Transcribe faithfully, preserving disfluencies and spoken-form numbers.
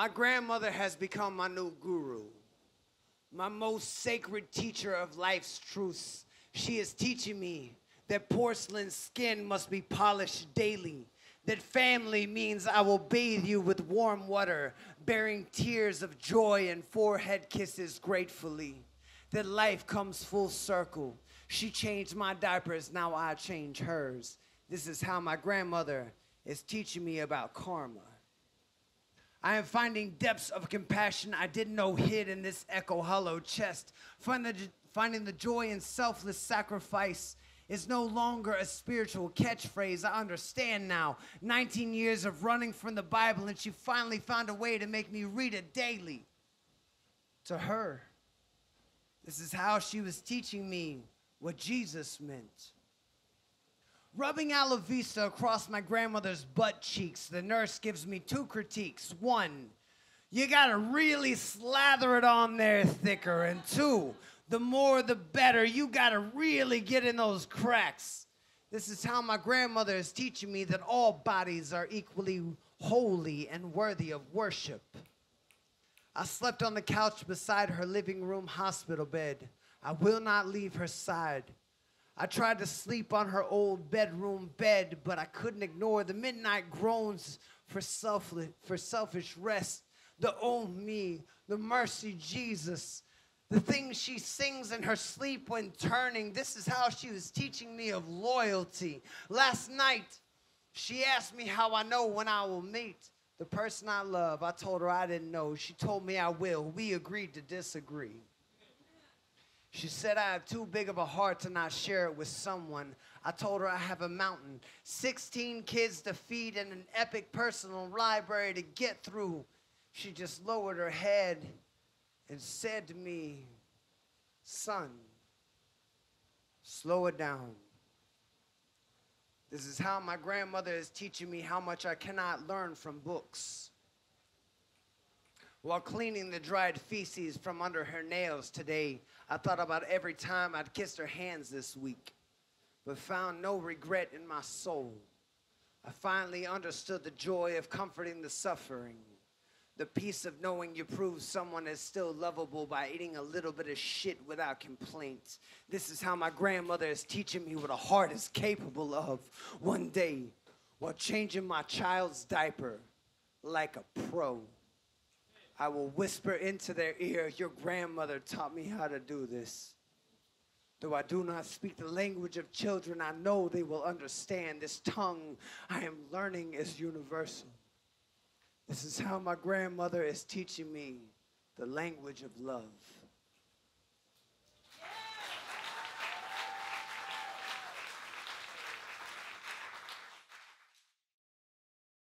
My grandmother has become my new guru, my most sacred teacher of life's truths. She is teaching me that porcelain skin must be polished daily, that family means I will bathe you with warm water, bearing tears of joy and forehead kisses gratefully, that life comes full circle. She changed my diapers, now I change hers. This is how my grandmother is teaching me about karma. I am finding depths of compassion I didn't know hid in this echo hollow chest. Find the, finding the joy in selfless sacrifice is no longer a spiritual catchphrase. I understand now. nineteen years of running from the Bible, and she finally found a way to make me read it daily. To her, this is how she was teaching me what Jesus meant. Rubbing aloe vista across my grandmother's butt cheeks, the nurse gives me two critiques. One, you gotta really slather it on there thicker. And two, the more the better. You gotta really get in those cracks. This is how my grandmother is teaching me that all bodies are equally holy and worthy of worship. I slept on the couch beside her living room hospital bed. I will not leave her side. I tried to sleep on her old bedroom bed, but I couldn't ignore the midnight groans for selfless, for selfish rest, the oh me, the mercy Jesus, the things she sings in her sleep when turning. This is how she was teaching me of loyalty. Last night, she asked me how I know when I will meet the person I love. I told her I didn't know. She told me I will. We agreed to disagree. She said I have too big of a heart to not share it with someone. I told her I have a mountain, sixteen kids to feed and an epic personal library to get through. She just lowered her head and said to me, son, slow it down. This is how my grandmother is teaching me how much I cannot learn from books. While cleaning the dried feces from under her nails today, I thought about every time I'd kissed her hands this week, but found no regret in my soul. I finally understood the joy of comforting the suffering, the peace of knowing you prove someone is still lovable by eating a little bit of shit without complaint. This is how my grandmother is teaching me what a heart is capable of. One day, while changing my child's diaper like a pro, I will whisper into their ear, your grandmother taught me how to do this. Though I do not speak the language of children, I know they will understand. This tongue I am learning is universal. This is how my grandmother is teaching me the language of love.